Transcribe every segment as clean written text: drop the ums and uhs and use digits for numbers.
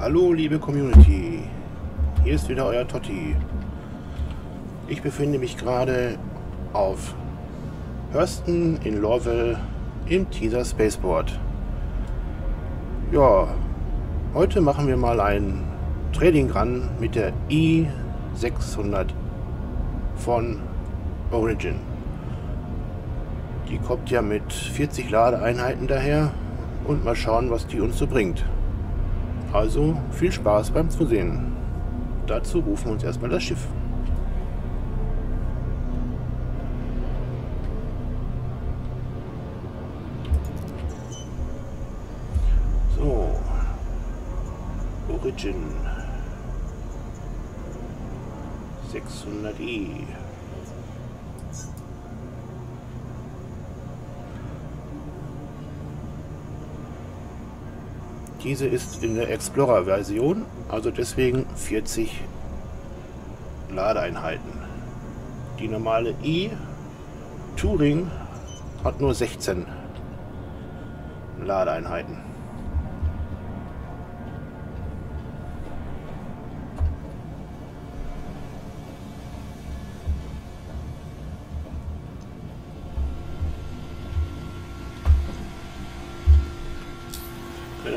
Hallo liebe Community, hier ist wieder euer Totti. Ich befinde mich gerade auf Hurston in Lorville im Teaser Spaceport. Ja, heute machen wir mal ein Trading Run mit der i600 von Origin. Die kommt ja mit 40 Ladeeinheiten daher und mal schauen, was die uns so bringt. Also viel Spaß beim Zusehen. Dazu rufen wir uns erstmal das Schiff. So, Origin 600i. Diese ist in der Explorer-Version, also deswegen 40 Ladeeinheiten. Die normale i-Touring hat nur 16 Ladeeinheiten.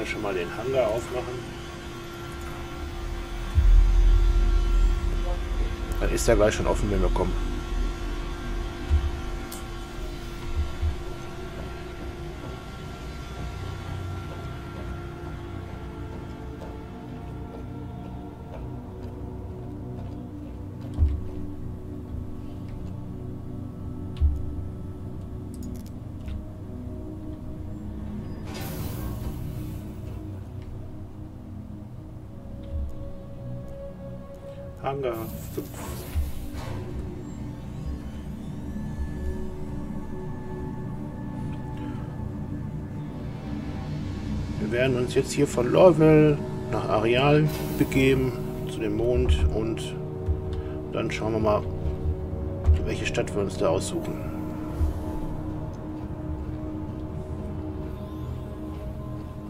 Schon mal den Hangar aufmachen. Dann ist er gleich schon offen, wenn wir kommen. Hangar. Wir werden uns jetzt hier von Lorville nach Arial begeben, zu dem Mond, und dann schauen wir mal, welche Stadt wir uns da aussuchen.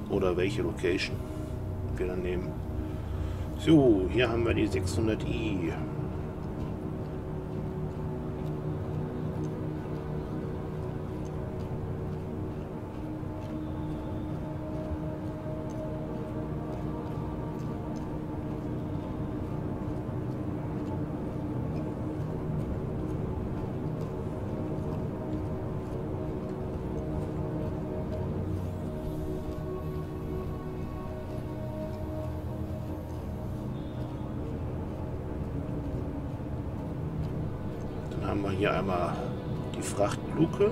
Oder welche Location wir dann nehmen. So, hier haben wir die 600i. Haben wir hier einmal die Frachtluke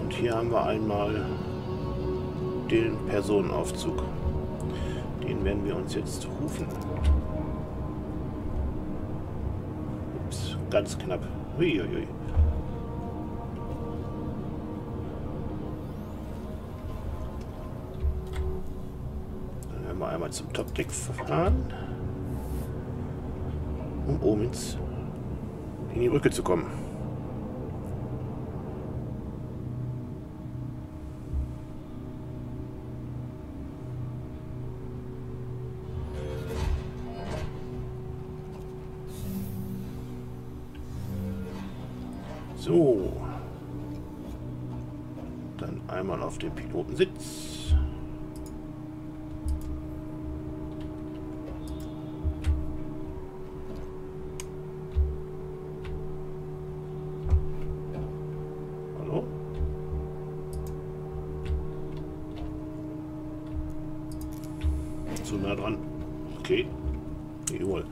und hier haben wir einmal den Personenaufzug. Den werden wir uns jetzt rufen. Ups, ganz knapp. Huiuiui. Dann werden wir einmal zum Top-Deck fahren, um oben ins in die Brücke zu kommen. So, dann einmal auf den Pilotensitz. Zu nah dran. Okay. Jawohl.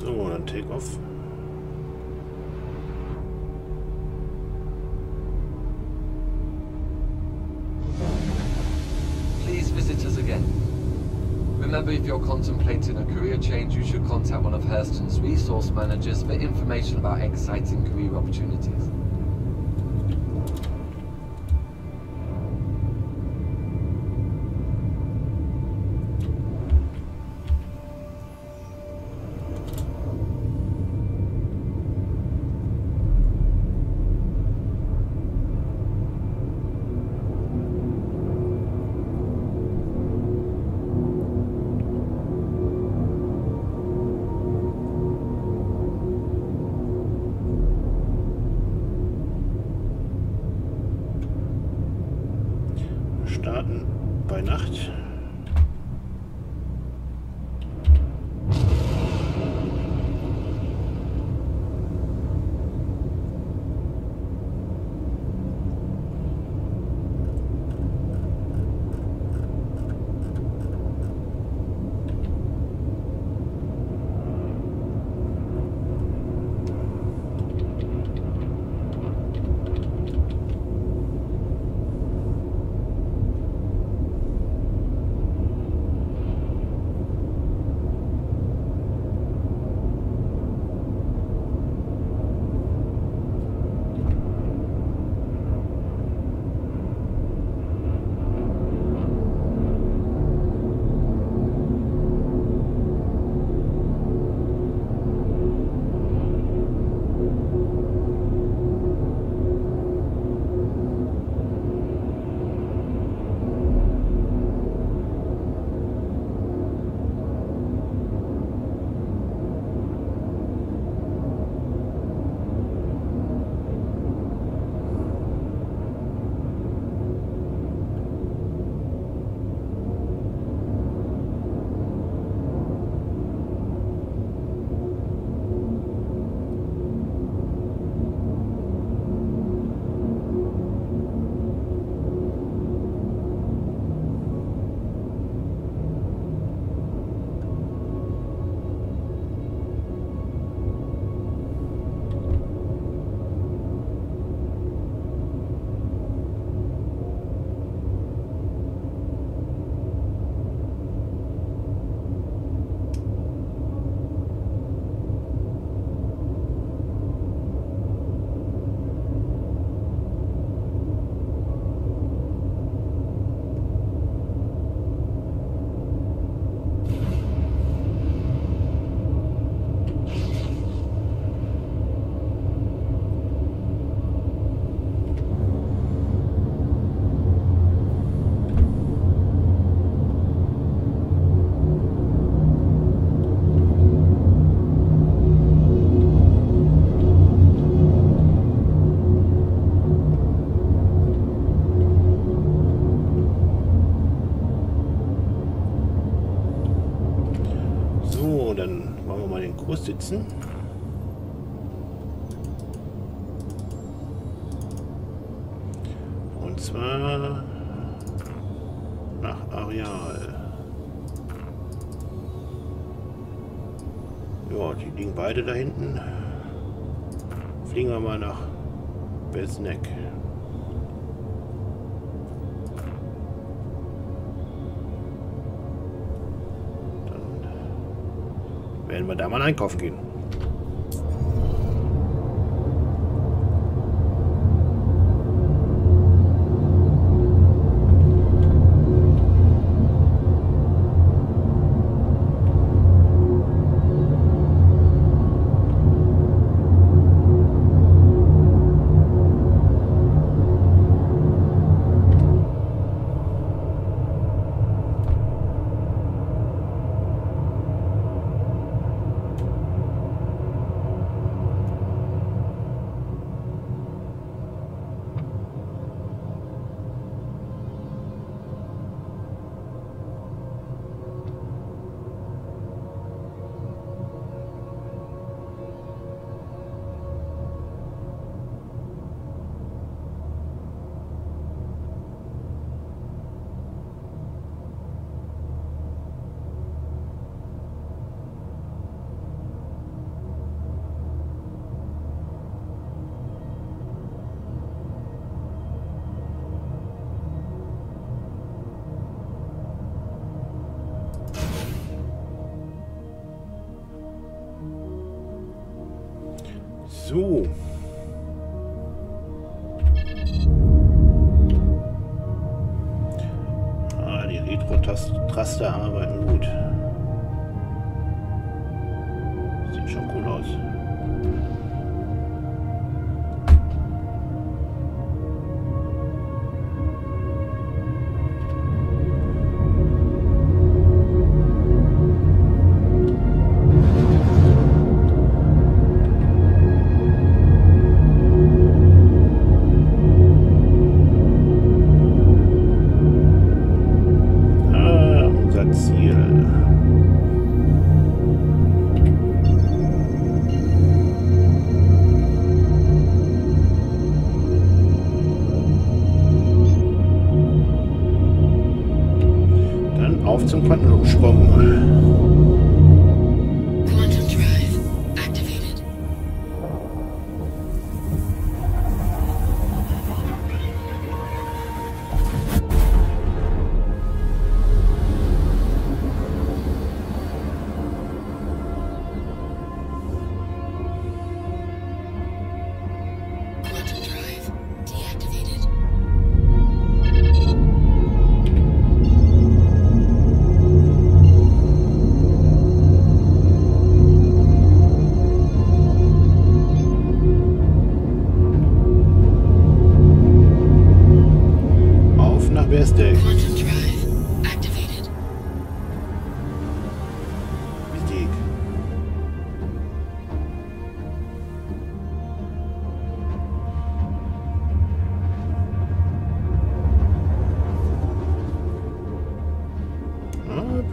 So, dann take off. Visitors again. Remember, if you're contemplating a career change, you should contact one of Hurston's resource managers for information about exciting career opportunities. Sitzen. Und zwar nach Arial. Ja, die liegen beide da hinten. Fliegen wir mal nach Besneck. Wenn wir da mal einkaufen gehen. So. Ah, die Retro-Traster arbeiten gut. Sieht schon cool aus.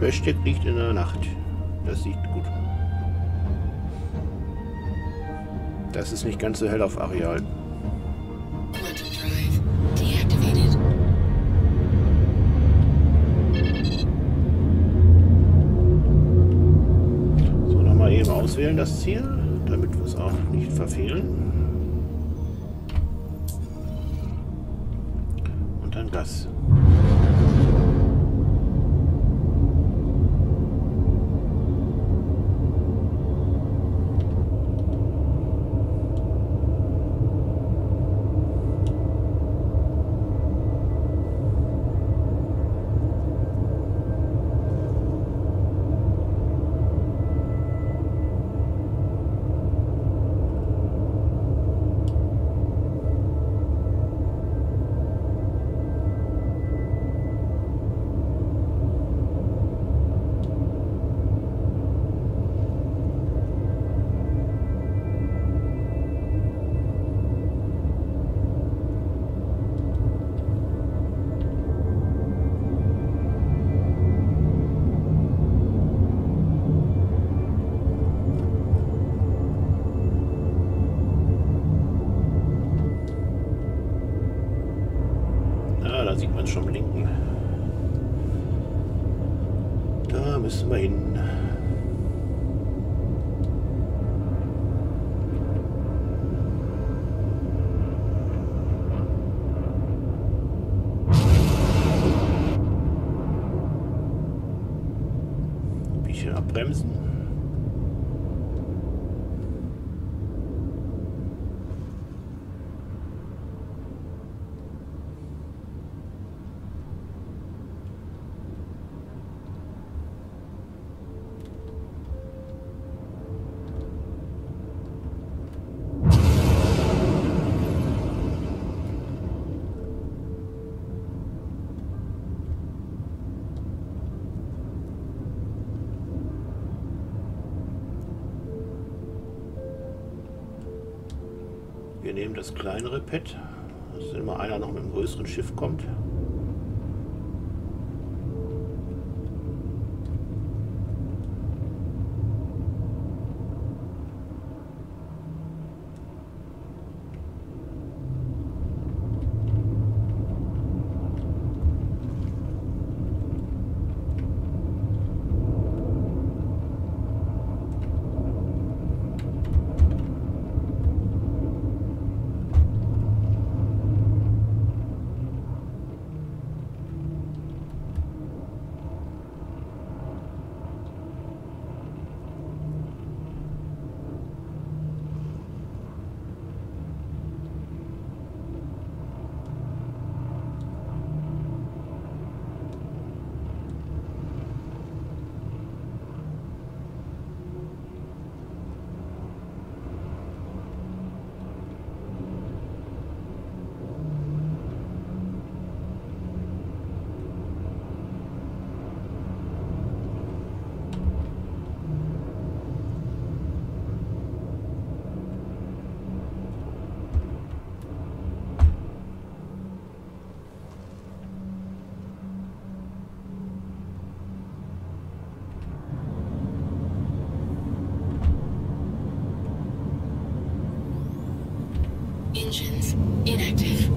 Besneck liegt in der Nacht. Das sieht gut. Das ist nicht ganz so hell auf Arial. So, nochmal eben auswählen das Ziel, damit wir es auch nicht verfehlen. Und dann Gas. Abbremsen. Wir nehmen das kleinere Pad, dass immer einer noch mit einem größeren Schiff kommt. Engines inactive.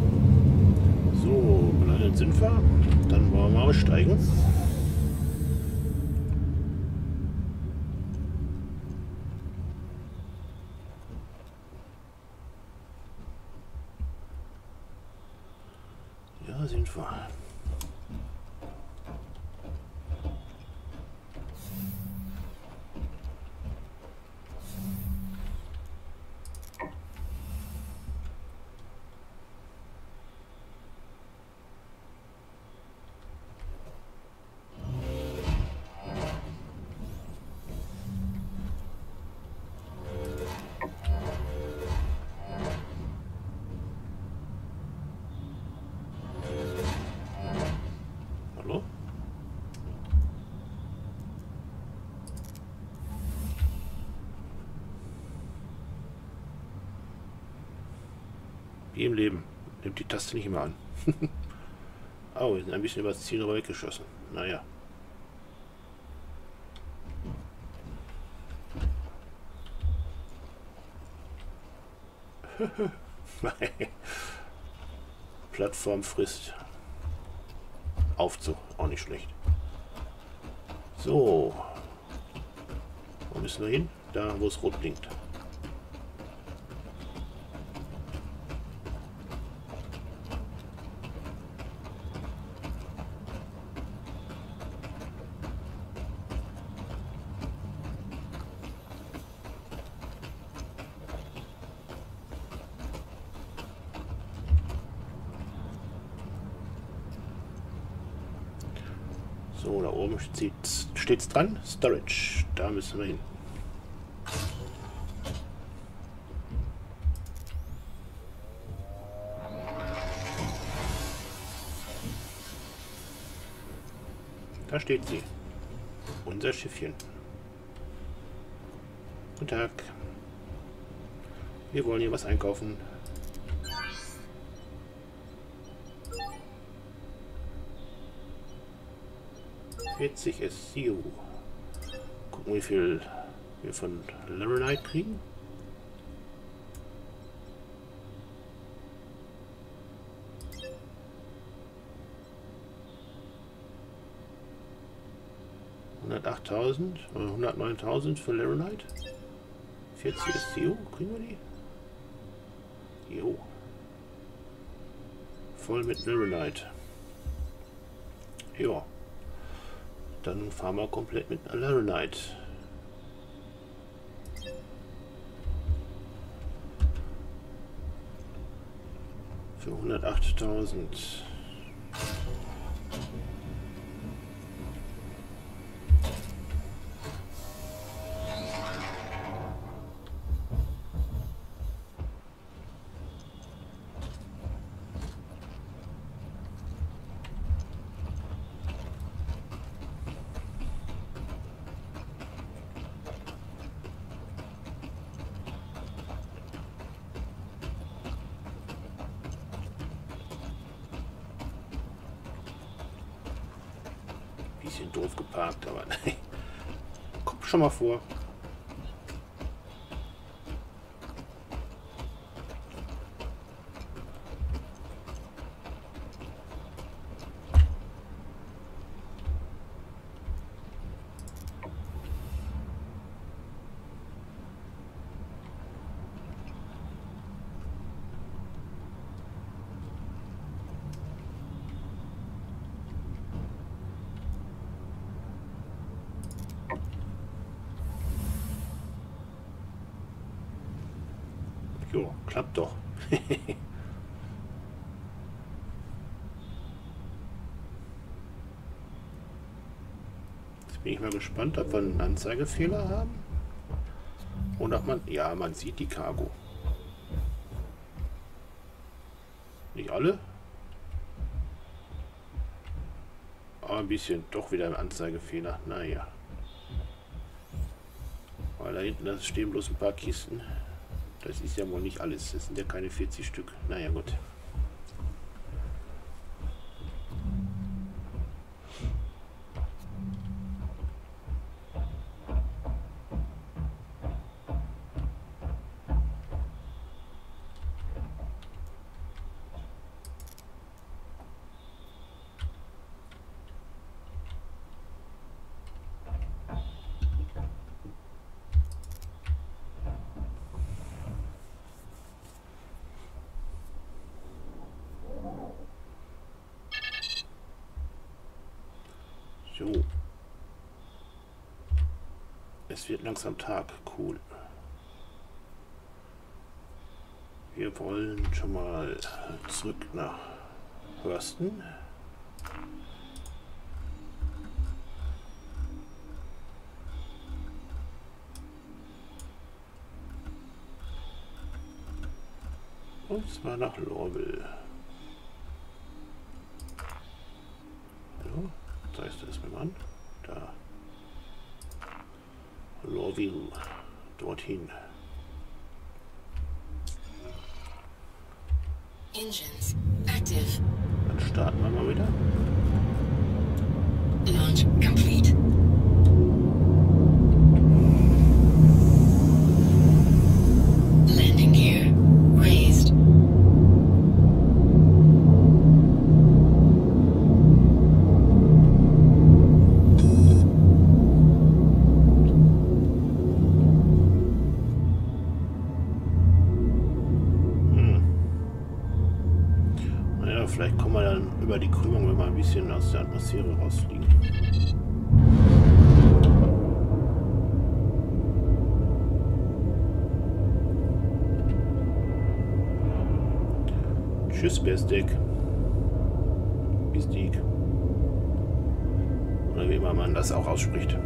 So, gelandet sind wir. Dann wollen wir aussteigen. Ja, sind wir. Im Leben nimmt die Taste nicht immer an. Oh, wir sind ein bisschen über das Ziel weggeschossen. Naja. Plattform frisst. Aufzug, auch nicht schlecht. So. Wo müssen wir hin? Da, wo es rot blinkt. So, da oben steht's dran. Storage. Da müssen wir hin. Da steht sie. Unser Schiffchen. Guten Tag. Wir wollen hier was einkaufen. SCU. Gucken, wie viel wir von Laranite kriegen. Oder 109.000 für Laranite. 40 STU, kriegen wir die? Jo. Voll mit Laranite. Ja. Dann fahren wir komplett mit Laranite. Für 108.000. Bisschen doof geparkt, aber nein. Kommt schon mal vor. Jo, klappt doch. Jetzt bin ich mal gespannt, ob wir einen Anzeigefehler haben. Und ob man... Ja, man sieht die Cargo. Nicht alle. Aber ein bisschen. Doch wieder ein Anzeigefehler. Naja. Weil da hinten das stehen bloß ein paar Kisten. Das ist ja wohl nicht alles. Das sind ja keine 40 Stück. Naja, gut. Es wird langsam Tag. Cool. Wir wollen schon mal zurück nach Hurston. Und zwar nach Lorville. Hallo? Zeigst du das mir mal an? Da. Lorville. Dorthin. Engines active. Dann starten wir mal wieder. Launch complete. Aus der Atmosphäre rausfliegen. Tschüss, Besneck. Besneck. Oder wie immer man das auch ausspricht.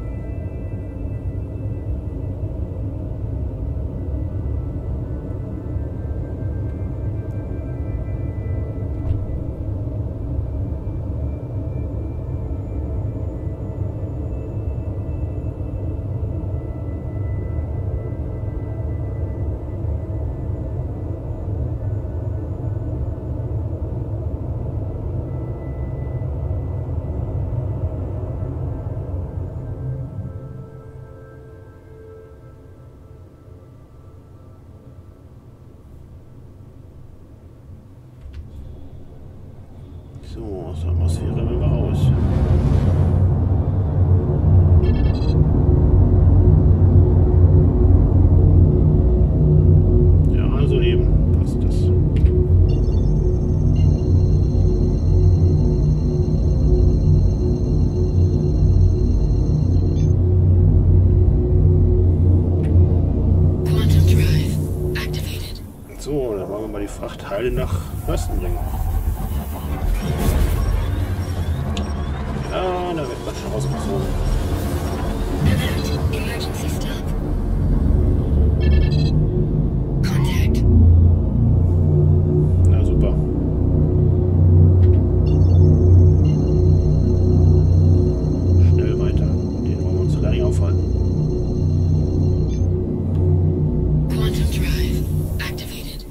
So, aus der Atmosphäre will man raus. Ja, also eben passt das. So, dann wollen wir mal die Frachtteile nach Hurston bringen. Ah, da wird man schon rausgezogen. Alert! Emergency stop. Contact. Na super. Schnell weiter. Den wollen wir uns gar nicht aufhalten. Quantum Drive activated.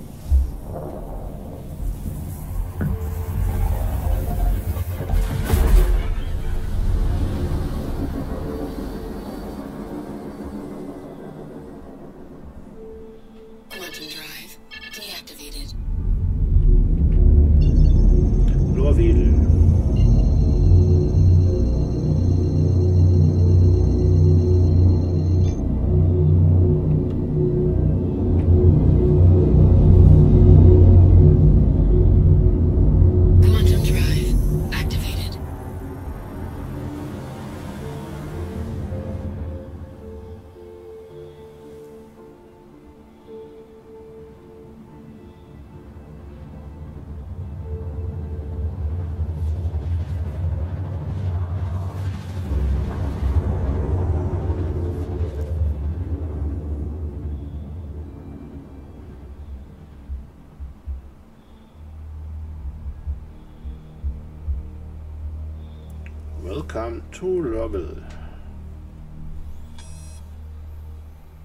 Welcome to Lorville.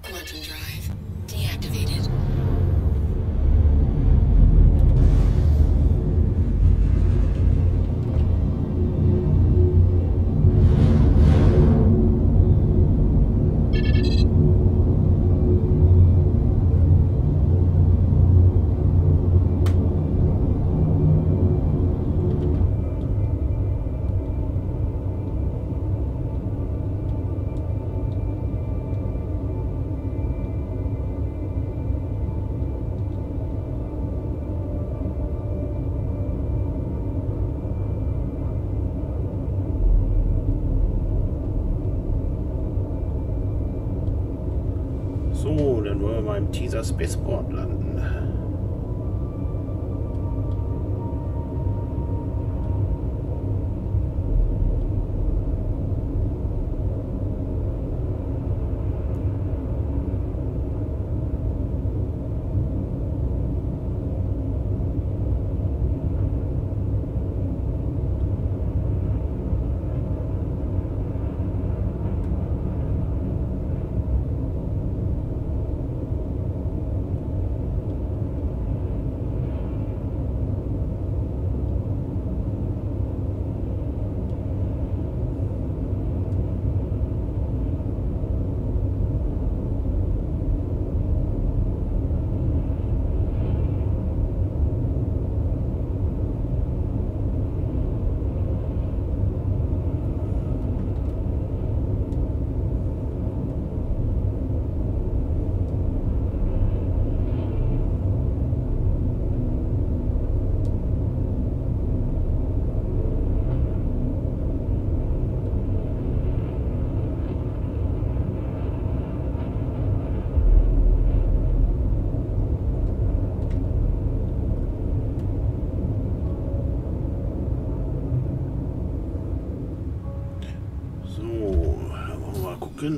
Quantum drive deactivated. So, dann wollen wir mal im Teaser Spaceport landen.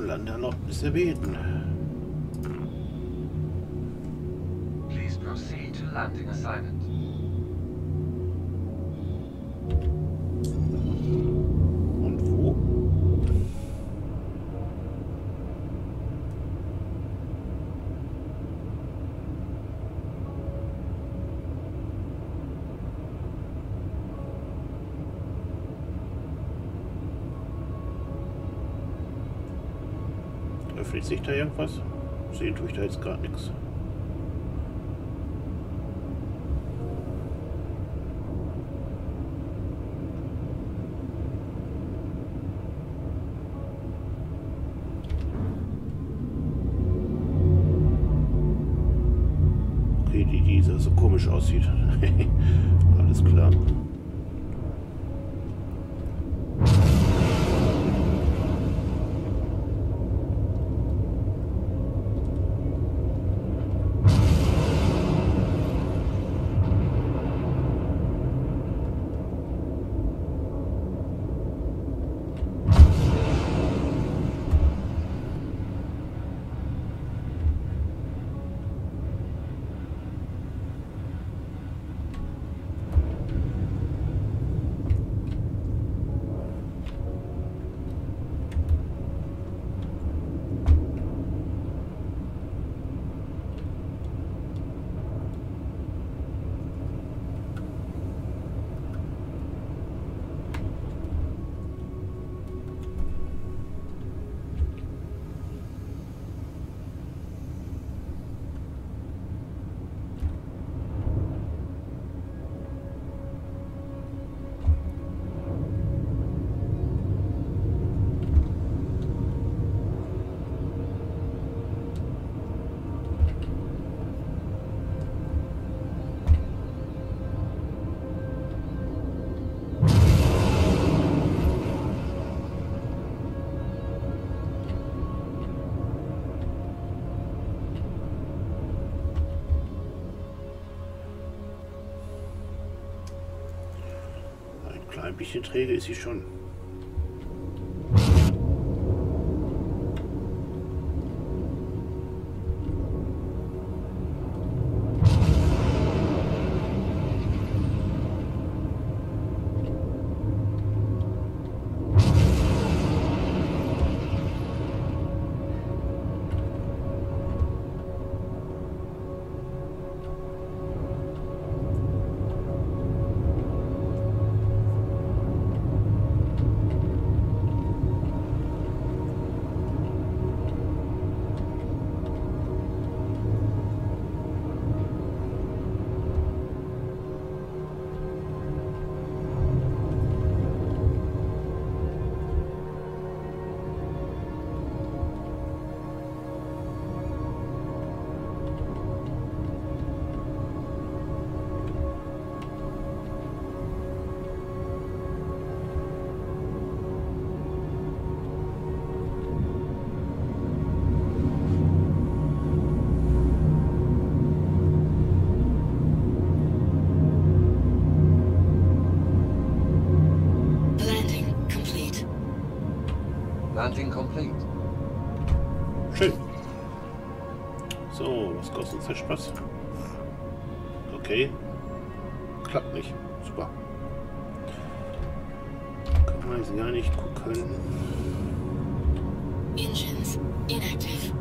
Lander noch bis erbeten. Please proceed to landing assignment. Und wo? Öffnet sich da irgendwas? Sehen tue ich da jetzt gerade nichts. Okay, die so komisch aussieht. Alles klar. Ein bisschen träge ist sie schon. So, was kostet uns der Spaß? Okay. Klappt nicht. Super. Kann man jetzt gar nicht gucken. Engines inactive.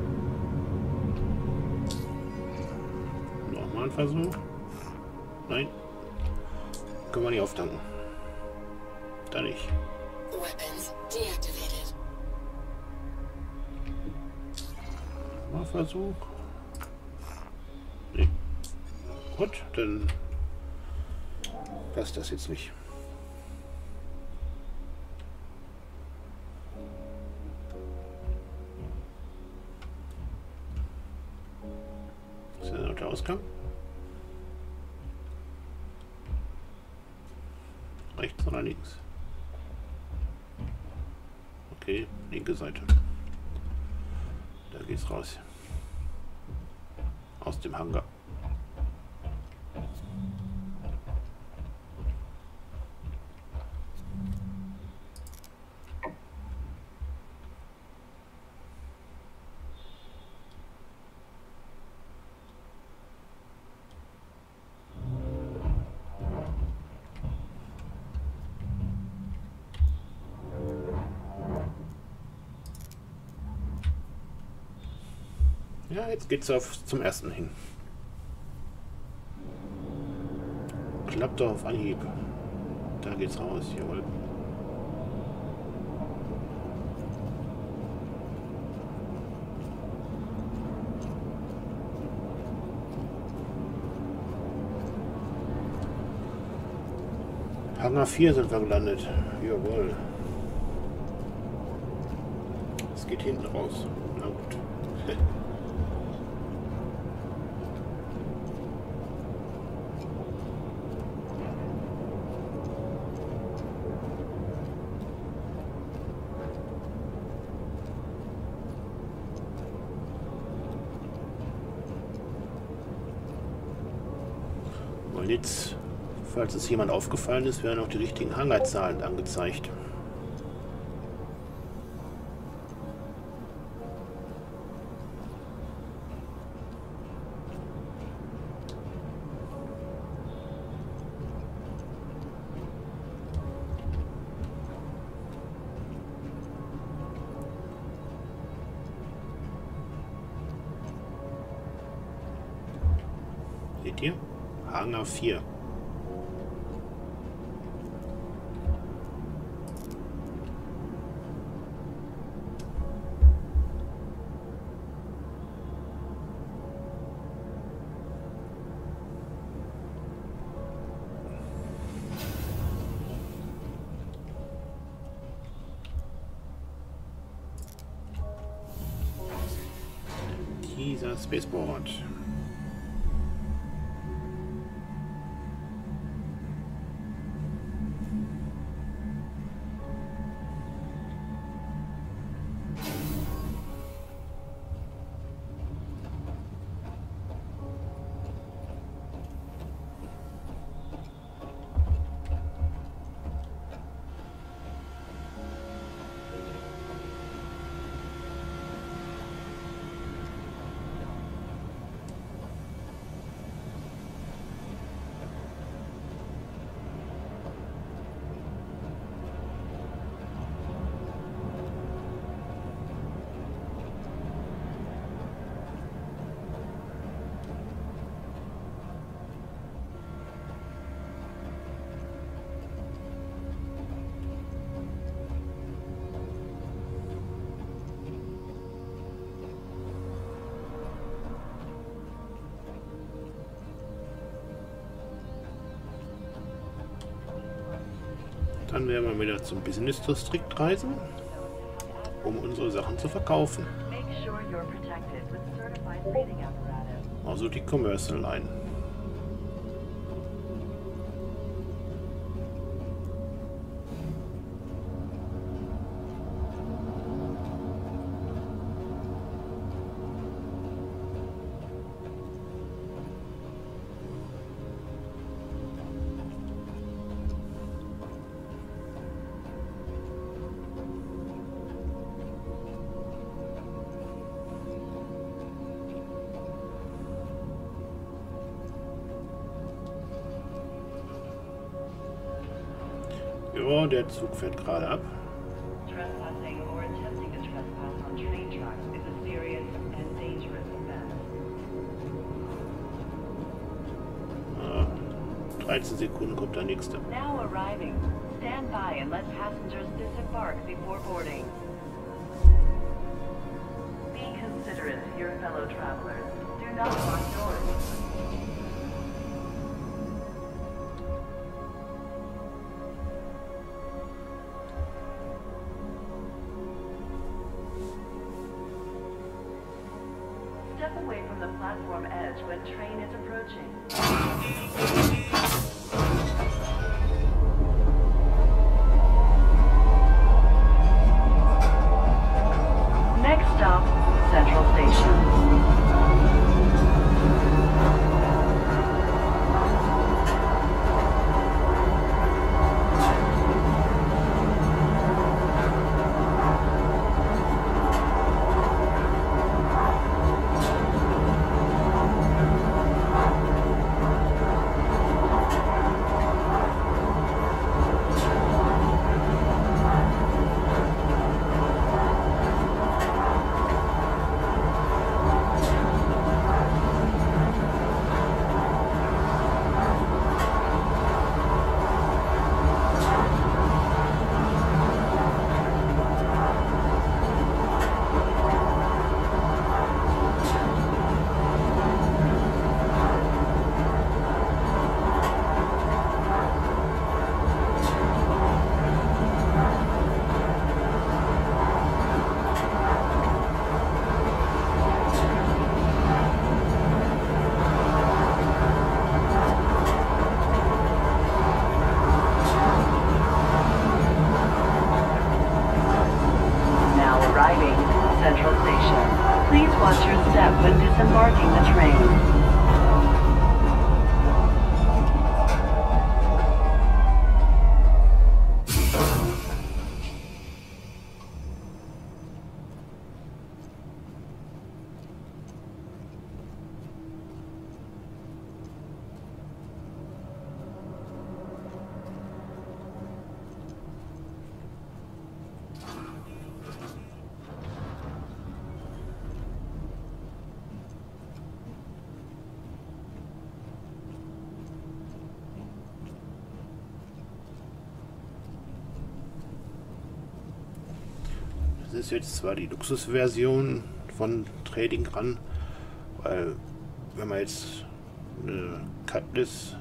Nochmal ein Versuch. Nein. Können wir nicht auftanken. Da nicht. Weapons deactivated. Mal Versuch. Nee. Gut, dann passt das jetzt nicht. Ist ja noch der Ausgang. Rechts oder links? Okay, linke Seite. Da geht's raus. Aus dem Hangar. Ja, jetzt geht's auf zum ersten hin. Klappt doch auf Anhieb. Da geht's raus, jawohl. Hangar 4 sind wir gelandet, jawohl. Es geht hinten raus. Na gut. Jetzt, falls es jemand aufgefallen ist, werden auch die richtigen Hangarzahlen angezeigt. Seht ihr? Hangar 4. Teaser Spaceport. Dann werden wir wieder zum Business District reisen, um unsere Sachen zu verkaufen. Also die Commercial Line. Aber der Zug fährt gerade ab. Ah, 13 Sekunden kommt der nächste. Now arriving. Stand by and let passengers disembark before boarding. Be considerate to your fellow travelers. Do not lock doors. When train is approaching. Next stop, Central Station. Das ist jetzt zwar die Luxusversion von Trading Run, weil wenn man jetzt eine Cutlass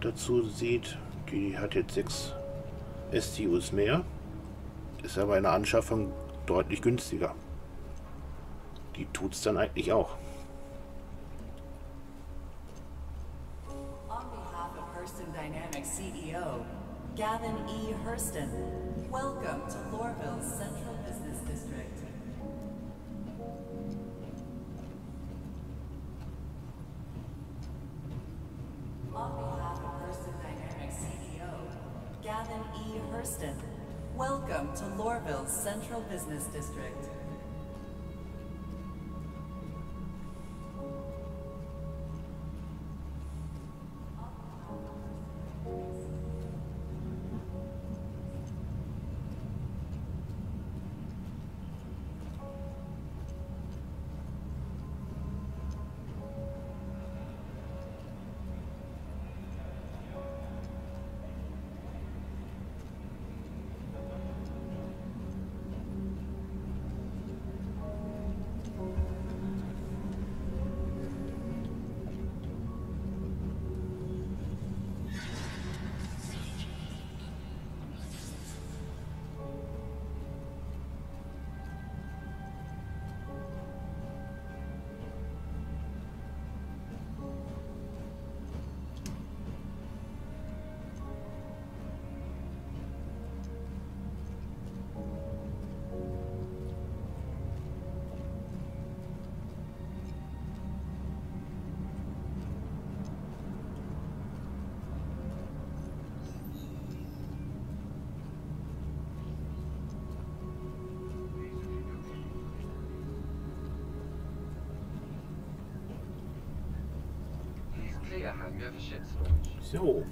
dazu sieht, die hat jetzt 6 STUs mehr, ist aber in der Anschaffung deutlich günstiger. Die tut's dann eigentlich auch. On behalf of Hurston Dynamics CEO Gavin E. Hurston, welcome to Lorville's Central Business District. On behalf of Hurston Dynamics CEO, Gavin E. Hurston, welcome to Lorville's Central Business District. So.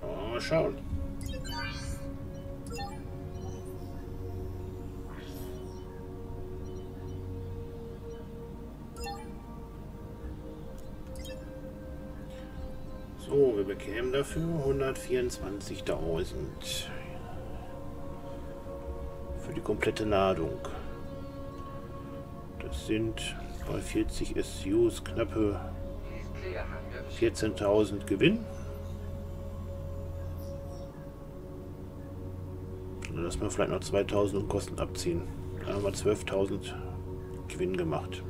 Da mal schauen. So, wir bekämen dafür 124.000 für die komplette Ladung. Das sind bei 40 SCUs knappe 14.000 Gewinn. Dann lassen wir vielleicht noch 2.000 und Kosten abziehen. Da haben wir 12.000 Gewinn gemacht.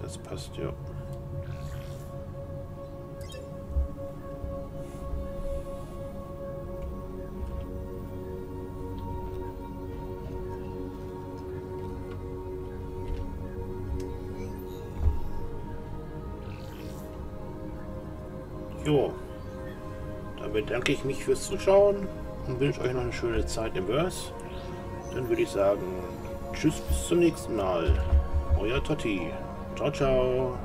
Das passt, ja. Jo, dann bedanke ich mich fürs Zuschauen und wünsche euch noch eine schöne Zeit im Verse. Dann würde ich sagen, tschüss, bis zum nächsten Mal. Euer Totti. Ciao, ciao.